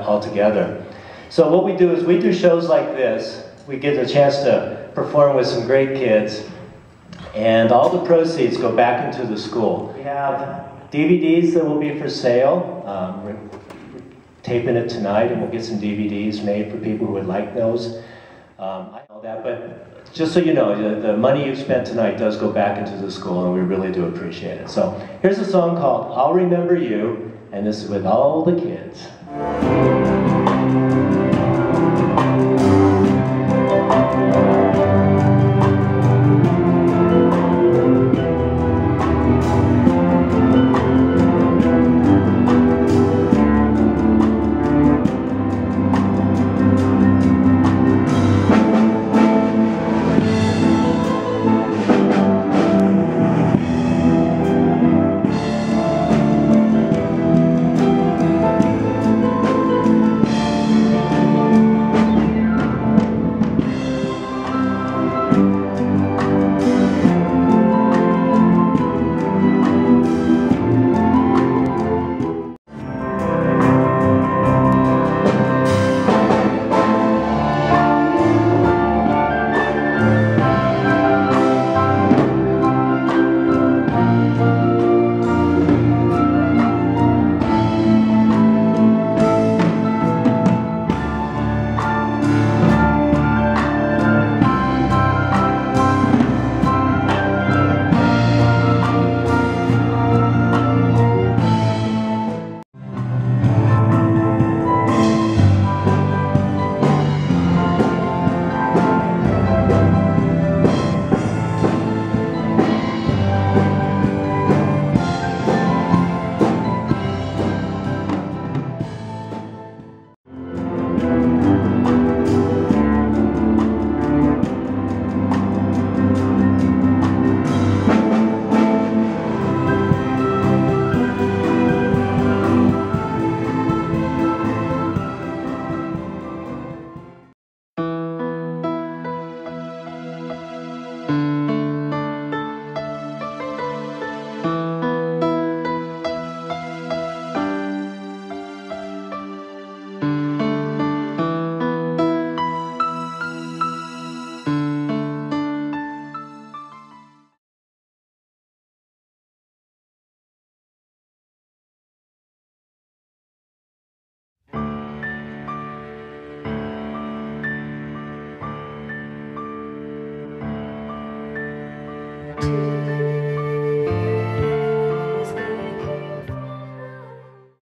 Altogether. So what we do is we do shows like this. We get a chance to perform with some great kids and all the proceeds go back into the school. We have DVDs that will be for sale. We're taping it tonight, and we'll get some DVDs made for people who would like those. I know that, but just so you know, the money you've spent tonight does go back into the school, and we really do appreciate it. So here's a song called "I'll Remember You," and this is with all the kids.